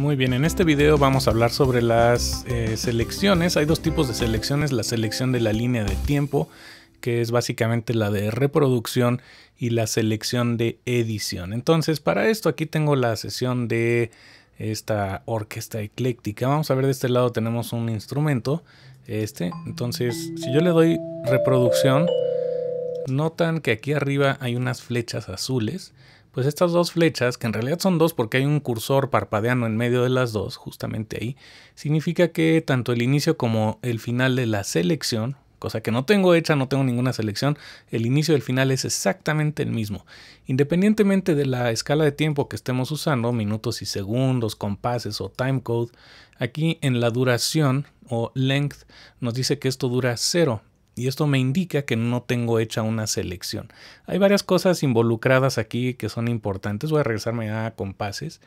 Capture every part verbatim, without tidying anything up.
Muy bien, en este video vamos a hablar sobre las eh, selecciones. Hay dos tipos de selecciones, la selección de la línea de tiempo, que es básicamente la de reproducción, y la selección de edición. Entonces, para esto aquí tengo la sesión de esta orquesta ecléctica. Vamos a ver, de este lado tenemos un instrumento, este. Entonces, si yo le doy reproducción, notan que aquí arriba hay unas flechas azules. Pues estas dos flechas, que en realidad son dos porque hay un cursor parpadeando en medio de las dos, justamente ahí, significa que tanto el inicio como el final de la selección, cosa que no tengo hecha, no tengo ninguna selección, el inicio y el final es exactamente el mismo. Independientemente de la escala de tiempo que estemos usando, minutos y segundos, compases o timecode, aquí en la duración o length nos dice que esto dura cero. Y esto me indica que no tengo hecha una selección. Hay varias cosas involucradas aquí que son importantes. Voy a regresarme a compases.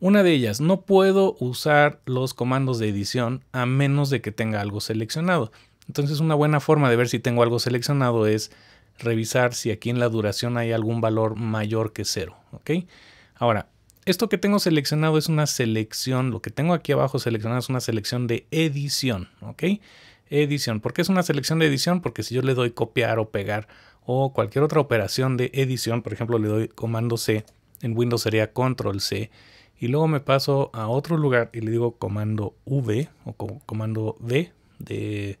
Una de ellas, no puedo usar los comandos de edición a menos de que tenga algo seleccionado. Entonces, una buena forma de ver si tengo algo seleccionado es revisar si aquí en la duración hay algún valor mayor que cero, ¿ok? Ahora, esto que tengo seleccionado es una selección. Lo que tengo aquí abajo seleccionado es una selección de edición, ¿ok? Edición. ¿Por qué es una selección de edición? Porque si yo le doy copiar o pegar o cualquier otra operación de edición, por ejemplo, le doy comando C, en Windows sería control C, y luego me paso a otro lugar y le digo comando V o co comando V de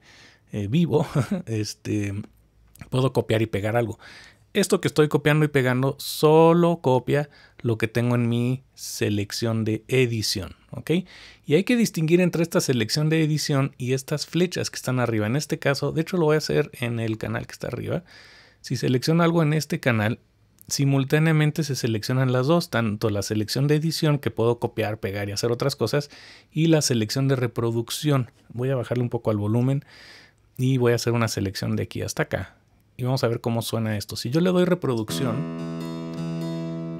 eh, vivo, este, puedo copiar y pegar algo. Esto que estoy copiando y pegando solo copia lo que tengo en mi selección de edición, ¿ok? Y hay que distinguir entre esta selección de edición y estas flechas que están arriba. En este caso, de hecho lo voy a hacer en el canal que está arriba. Si selecciono algo en este canal, simultáneamente se seleccionan las dos, tanto la selección de edición, que puedo copiar, pegar y hacer otras cosas, y la selección de reproducción. Voy a bajarle un poco al volumen y voy a hacer una selección de aquí hasta acá. Y vamos a ver cómo suena esto. Si yo le doy reproducción,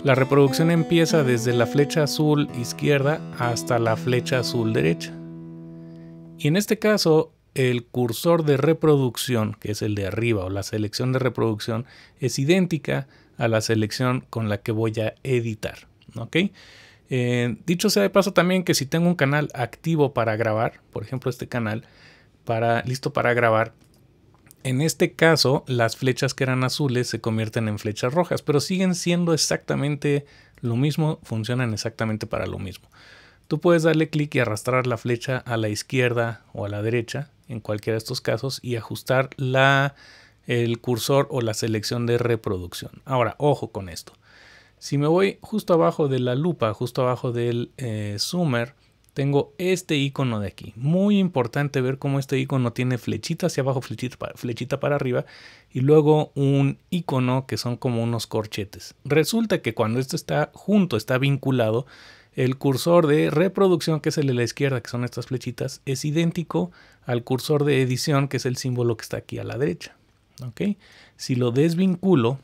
la reproducción empieza desde la flecha azul izquierda hasta la flecha azul derecha. Y en este caso, el cursor de reproducción, que es el de arriba, o la selección de reproducción, es idéntica a la selección con la que voy a editar, ¿ok? Eh, dicho sea de paso también que si tengo un canal activo para grabar, por ejemplo este canal, para, listo para grabar, en este caso, las flechas que eran azules se convierten en flechas rojas, pero siguen siendo exactamente lo mismo, funcionan exactamente para lo mismo. Tú puedes darle clic y arrastrar la flecha a la izquierda o a la derecha, en cualquiera de estos casos, y ajustar la, el cursor o la selección de reproducción. Ahora, ojo con esto. Si me voy justo abajo de la lupa, justo abajo del eh, zoomer, tengo este icono de aquí. Muy importante ver cómo este icono tiene flechita hacia abajo, flechita para, flechita para arriba, y luego un icono que son como unos corchetes. Resulta que cuando esto está junto, está vinculado, el cursor de reproducción, que es el de la izquierda, que son estas flechitas, es idéntico al cursor de edición, que es el símbolo que está aquí a la derecha. ¿Okay? Si lo desvinculo,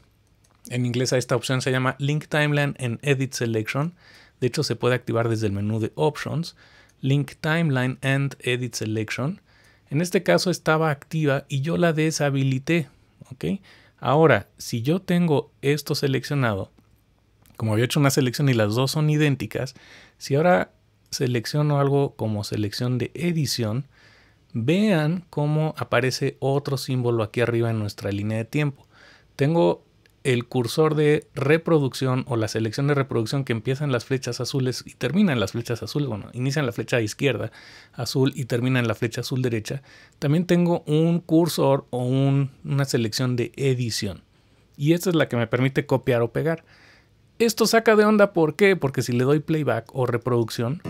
en inglés a esta opción se llama Link Timeline and Edit Selection. De hecho, se puede activar desde el menú de Options, Link Timeline and Edit Selection. En este caso estaba activa y yo la deshabilité, ¿ok? Ahora, si yo tengo esto seleccionado, como había hecho una selección y las dos son idénticas, si ahora selecciono algo como selección de edición, vean cómo aparece otro símbolo aquí arriba en nuestra línea de tiempo. Tengo el cursor de reproducción o la selección de reproducción que empiezan las flechas azules y terminan las flechas azules, bueno, inician la flecha izquierda azul y terminan la flecha azul derecha. También tengo un cursor o un, una selección de edición. Y esta es la que me permite copiar o pegar. Esto saca de onda, ¿por qué? Porque si le doy playback o reproducción,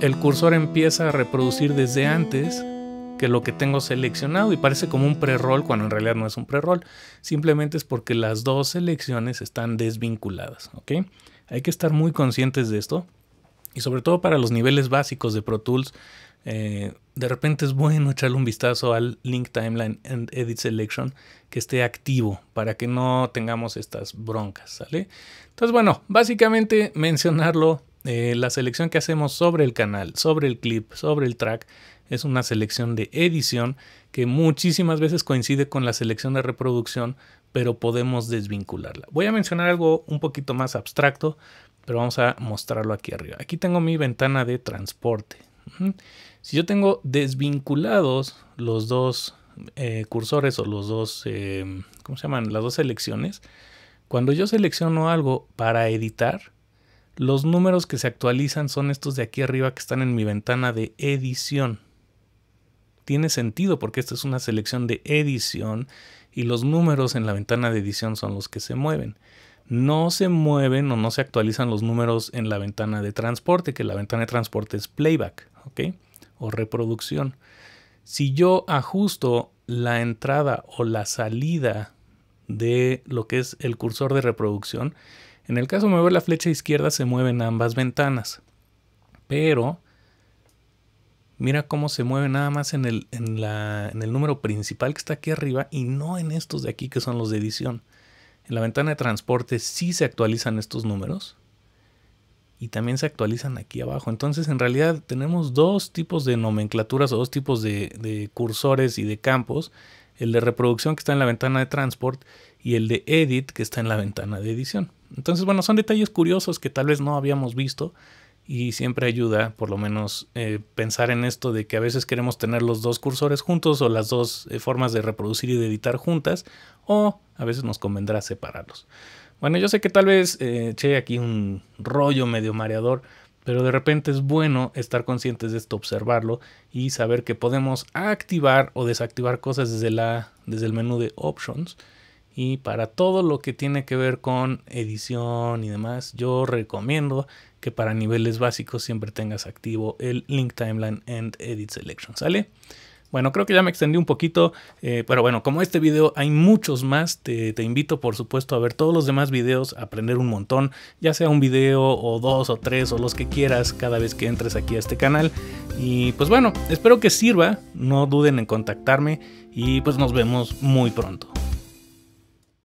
el cursor empieza a reproducir desde antes que lo que tengo seleccionado y parece como un pre-roll cuando en realidad no es un pre-roll, simplemente es porque las dos selecciones están desvinculadas, ¿ok? Hay que estar muy conscientes de esto y sobre todo para los niveles básicos de Pro Tools, eh, de repente es bueno echarle un vistazo al Link Timeline and Edit Selection que esté activo para que no tengamos estas broncas, ¿sale? Entonces, bueno, básicamente mencionarlo. Eh, la selección que hacemos sobre el canal, sobre el clip, sobre el track, es una selección de edición que muchísimas veces coincide con la selección de reproducción, pero podemos desvincularla. Voy a mencionar algo un poquito más abstracto, pero vamos a mostrarlo aquí arriba. Aquí tengo mi ventana de transporte. Si yo tengo desvinculados los dos eh, cursores o los dos, eh, ¿cómo se llaman? Las dos selecciones, cuando yo selecciono algo para editar, los números que se actualizan son estos de aquí arriba que están en mi ventana de edición. Tiene sentido porque esta es una selección de edición y los números en la ventana de edición son los que se mueven. No se mueven o no se actualizan los números en la ventana de transporte, que la ventana de transporte es playback, ¿ok? O reproducción. Si yo ajusto la entrada o la salida de lo que es el cursor de reproducción, en el caso de mover la flecha izquierda se mueven ambas ventanas, pero mira cómo se mueve nada más en el, en la, en el número principal que está aquí arriba y no en estos de aquí que son los de edición. En la ventana de transporte sí se actualizan estos números y también se actualizan aquí abajo. Entonces en realidad tenemos dos tipos de nomenclaturas o dos tipos de, de cursores y de campos. El de reproducción que está en la ventana de transport y el de edit que está en la ventana de edición. Entonces, bueno, son detalles curiosos que tal vez no habíamos visto y siempre ayuda, por lo menos, eh, pensar en esto de que a veces queremos tener los dos cursores juntos o las dos eh, formas de reproducir y de editar juntas, o a veces nos convendrá separarlos. Bueno, yo sé que tal vez eh, eché aquí un rollo medio mareador, pero de repente es bueno estar conscientes de esto, observarlo y saber que podemos activar o desactivar cosas desde, la, desde el menú de Options. Y para todo lo que tiene que ver con edición y demás, yo recomiendo que para niveles básicos siempre tengas activo el Link Timeline and Edit Selection, ¿sale? Bueno, creo que ya me extendí un poquito, eh, pero bueno, como este video hay muchos más, te, te invito por supuesto a ver todos los demás videos, a aprender un montón, ya sea un video o dos o tres o los que quieras cada vez que entres aquí a este canal. Y pues bueno, espero que sirva, no duden en contactarme y pues nos vemos muy pronto.